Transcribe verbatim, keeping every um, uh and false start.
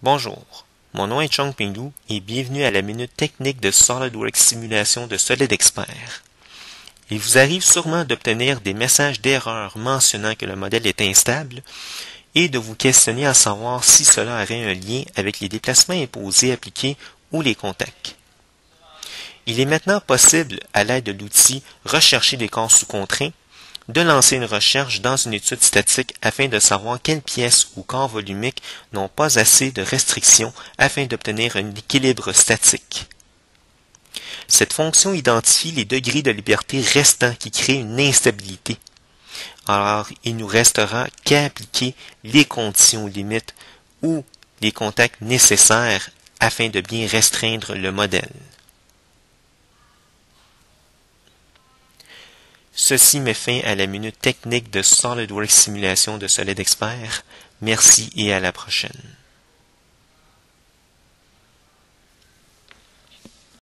Bonjour, mon nom est Chong Pinglu et bienvenue à la minute technique de SolidWorks Simulation de SolidXperts. Il vous arrive sûrement d'obtenir des messages d'erreur mentionnant que le modèle est instable et de vous questionner à savoir si cela aurait un lien avec les déplacements imposés appliqués ou les contacts. Il est maintenant possible, à l'aide de l'outil « Rechercher des corps sous contraint », de lancer une recherche dans une étude statique afin de savoir quelles pièces ou corps volumiques n'ont pas assez de restrictions afin d'obtenir un équilibre statique. Cette fonction identifie les degrés de liberté restants qui créent une instabilité. Alors, il nous restera qu'à appliquer les conditions limites ou les contacts nécessaires afin de bien restreindre le modèle. Ceci met fin à la minute technique de SolidWorks Simulation de SolidXperts. Merci et à la prochaine.